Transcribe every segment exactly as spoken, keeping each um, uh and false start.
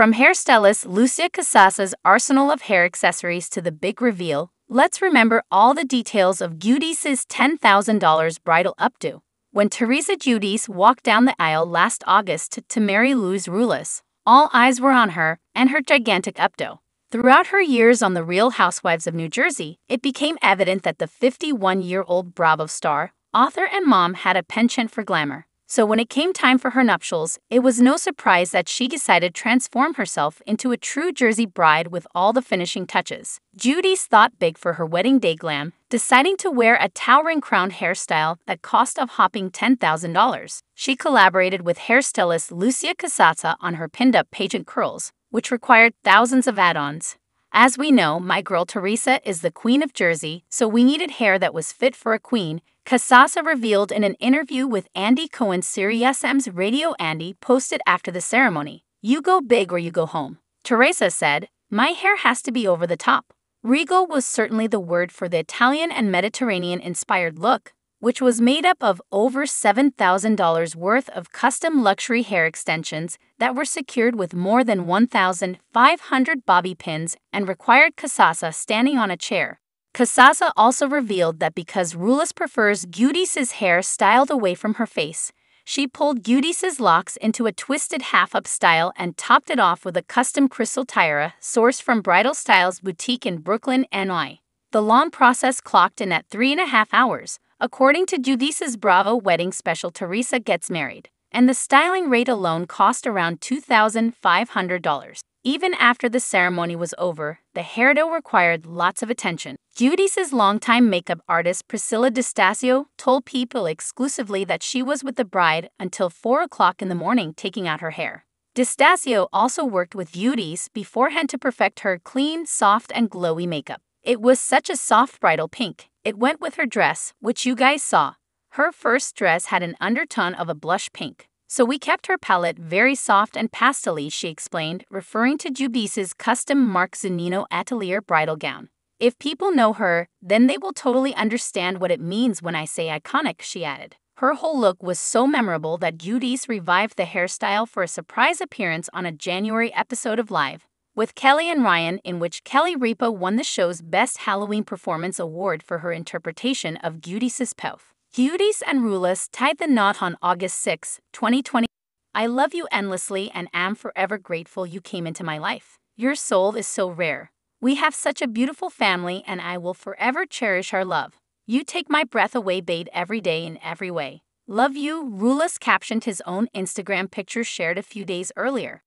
From hairstylist Lucia Casasa's arsenal of hair accessories to the big reveal, let's remember all the details of Giudice's ten thousand dollar bridal updo. When Teresa Giudice walked down the aisle last August to, to marry Luis Ruelas, all eyes were on her and her gigantic updo. Throughout her years on The Real Housewives of New Jersey, it became evident that the fifty-one-year-old Bravo star, author and mom had a penchant for glamour. So when it came time for her nuptials, it was no surprise that she decided to transform herself into a true Jersey bride with all the finishing touches. Giudice thought big for her wedding day glam, deciding to wear a towering crown hairstyle that cost a whopping ten thousand dollars. She collaborated with hairstylist Lucia Casasa on her pinned-up pageant curls, which required thousands of add-ons. As we know, my girl Teresa is the queen of Jersey, so we needed hair that was fit for a queen, Casasa revealed in an interview with Andy Cohen SiriusXM's Radio Andy posted after the ceremony. "You go big or you go home," Teresa said. "My hair has to be over the top." Regal was certainly the word for the Italian and Mediterranean-inspired look, which was made up of over seven thousand dollars worth of custom luxury hair extensions that were secured with more than one thousand five hundred bobby pins and required Casasa standing on a chair. Casasa also revealed that because Ruelas prefers Giudice's hair styled away from her face, she pulled Giudice's locks into a twisted half-up style and topped it off with a custom crystal tiara sourced from Bridal Styles Boutique in Brooklyn, N Y. The long process clocked in at three and a half hours, according to Giudice's Bravo wedding special Teresa Gets Married, and the styling rate alone cost around two thousand five hundred dollars. Even after the ceremony was over, the hairdo required lots of attention. Giudice's longtime makeup artist Priscilla Di Stasio told People exclusively that she was with the bride until four o'clock in the morning taking out her hair. Di Stasio also worked with Giudice beforehand to perfect her clean, soft, and glowy makeup. It was such a soft bridal pink. It went with her dress, which you guys saw. Her first dress had an undertone of a blush pink. "So we kept her palette very soft and pastel-y," she explained, referring to Giudice's custom Marc Zunino Atelier bridal gown. "If people know her, then they will totally understand what it means when I say iconic," she added. Her whole look was so memorable that Giudice revived the hairstyle for a surprise appearance on a January episode of Live with Kelly and Ryan, in which Kelly Ripa won the show's Best Halloween Performance Award for her interpretation of Giudice's Puff. Giudice and Ruelas tied the knot on August sixth, twenty twenty. "I love you endlessly and am forever grateful you came into my life. Your soul is so rare. We have such a beautiful family and I will forever cherish our love. You take my breath away, babe, every day in every way. Love you," Ruelas captioned his own Instagram picture shared a few days earlier.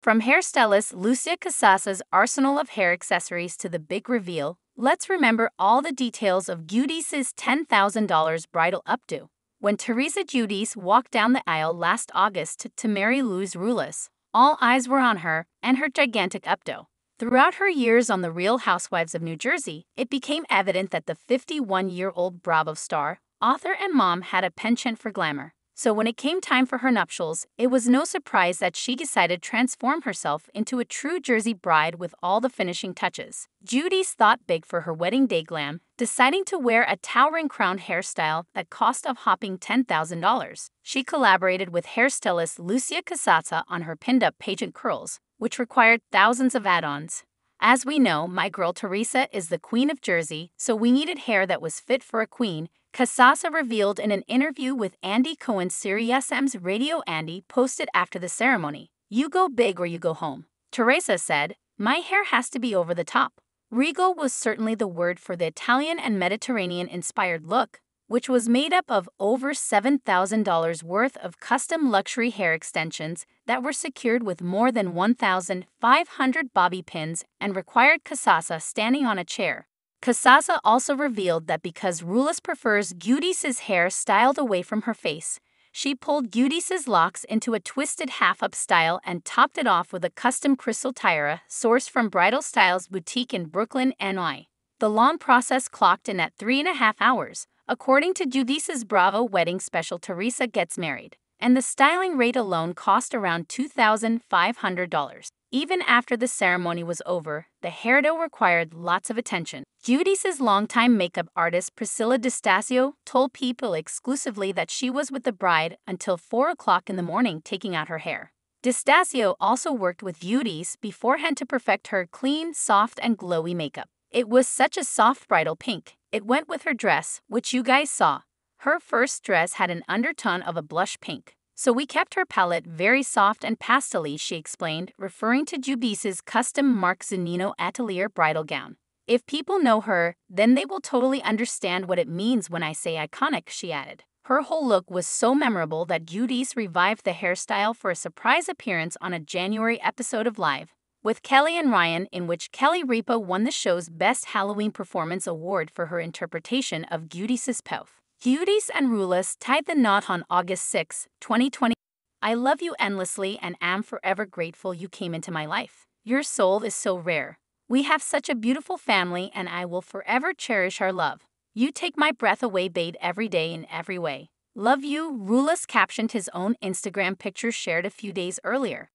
From hairstylist Lucia Casasa's arsenal of hair accessories to the big reveal, let's remember all the details of Giudice's ten thousand dollar bridal updo. When Teresa Giudice walked down the aisle last August to, to marry Luis Ruelas, all eyes were on her and her gigantic updo. Throughout her years on The Real Housewives of New Jersey, it became evident that the fifty-one-year-old Bravo star, author and mom had a penchant for glamour. So when it came time for her nuptials, it was no surprise that she decided to transform herself into a true Jersey bride with all the finishing touches. Giudice thought big for her wedding day glam, deciding to wear a towering crown hairstyle that cost a whopping ten thousand dollars. She collaborated with hairstylist Lucia Casasa on her pinned-up pageant curls, which required thousands of add-ons. As we know, my girl Teresa is the queen of Jersey, so we needed hair that was fit for a queen, Casasa revealed in an interview with Andy Cohen SiriusXM's Radio Andy posted after the ceremony. "You go big or you go home," Teresa said. "My hair has to be over the top." Regal was certainly the word for the Italian and Mediterranean-inspired look, which was made up of over seven thousand dollars worth of custom luxury hair extensions that were secured with more than one thousand five hundred bobby pins and required Casasa standing on a chair. Casasa also revealed that because Ruelas prefers Giudice's hair styled away from her face, she pulled Giudice's locks into a twisted half-up style and topped it off with a custom crystal tiara sourced from Bridal Styles Boutique in Brooklyn, N Y. The long process clocked in at three and a half hours, according to Giudice's Bravo wedding special Teresa Gets Married, and the styling rate alone cost around two thousand five hundred dollars. Even after the ceremony was over, the hairdo required lots of attention. Giudice's longtime makeup artist Priscilla Di Stasio told People exclusively that she was with the bride until four o'clock in the morning taking out her hair. Di Stasio also worked with Giudice beforehand to perfect her clean, soft, and glowy makeup. It was such a soft bridal pink. It went with her dress, which you guys saw. Her first dress had an undertone of a blush pink. So we kept her palette very soft and pastel-y, she explained, referring to Giudice's custom Marc Zunino Atelier bridal gown. If people know her, then they will totally understand what it means when I say iconic, she added. Her whole look was so memorable that Giudice revived the hairstyle for a surprise appearance on a January episode of Live with Kelly and Ryan, in which Kelly Ripa won the show's Best Halloween Performance Award for her interpretation of Giudice's Puff. Giudice and Ruelas tied the knot on August sixth, twenty twenty. I love you endlessly and am forever grateful you came into my life. Your soul is so rare. We have such a beautiful family and I will forever cherish our love. You take my breath away, babe, every day in every way. Love you, Ruelas captioned his own Instagram picture shared a few days earlier.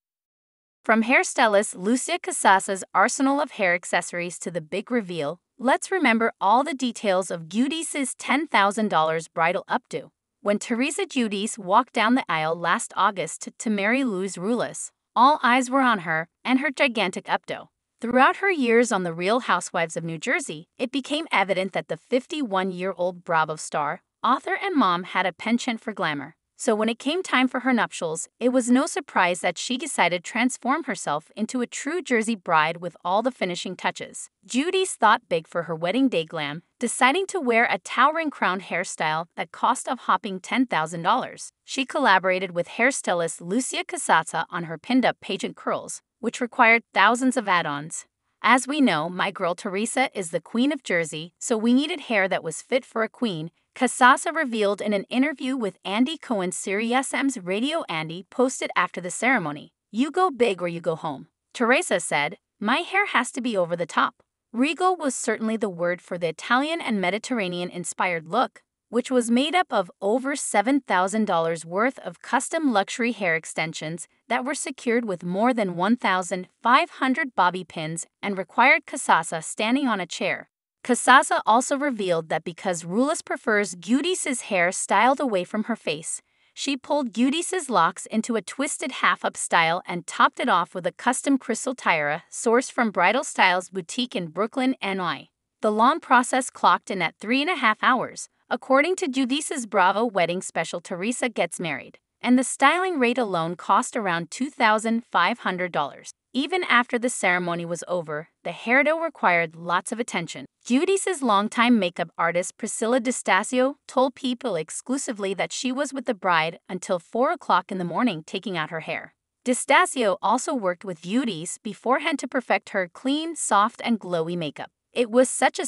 From hairstylist Lucia Casasa's arsenal of hair accessories to the big reveal, let's remember all the details of Giudice's ten thousand dollar bridal updo. When Teresa Giudice walked down the aisle last August to, to marry Luis Ruelas, all eyes were on her and her gigantic updo. Throughout her years on The Real Housewives of New Jersey, it became evident that the fifty-one-year-old Bravo star, author, and mom had a penchant for glamour. So when it came time for her nuptials, it was no surprise that she decided to transform herself into a true Jersey bride with all the finishing touches. Giudice thought big for her wedding day glam, deciding to wear a towering crown hairstyle that cost a whopping ten thousand dollars. She collaborated with hairstylist Lucia Casasa on her pinned-up pageant curls, which required thousands of add-ons. As we know, my girl Teresa is the queen of Jersey, so we needed hair that was fit for a queen, Casasa revealed in an interview with Andy Cohen, Sirius X M's Radio Andy posted after the ceremony. You go big or you go home. Teresa said, my hair has to be over the top. Regal was certainly the word for the Italian and Mediterranean-inspired look, which was made up of over seven thousand dollars worth of custom luxury hair extensions that were secured with more than one thousand five hundred bobby pins and required Casasa standing on a chair. Casasa also revealed that because Ruelas prefers Giudice's hair styled away from her face, she pulled Giudice's locks into a twisted half-up style and topped it off with a custom crystal tiara sourced from Bridal Styles Boutique in Brooklyn, N Y. The long process clocked in at three and a half hours, according to Giudice's Bravo wedding special Teresa Gets Married, and the styling rate alone cost around two thousand five hundred dollars. Even after the ceremony was over, the hairdo required lots of attention. Giudice's longtime makeup artist Priscilla Di Stasio told People exclusively that she was with the bride until four o'clock in the morning taking out her hair. Di Stasio also worked with Giudice beforehand to perfect her clean, soft, and glowy makeup. It was such a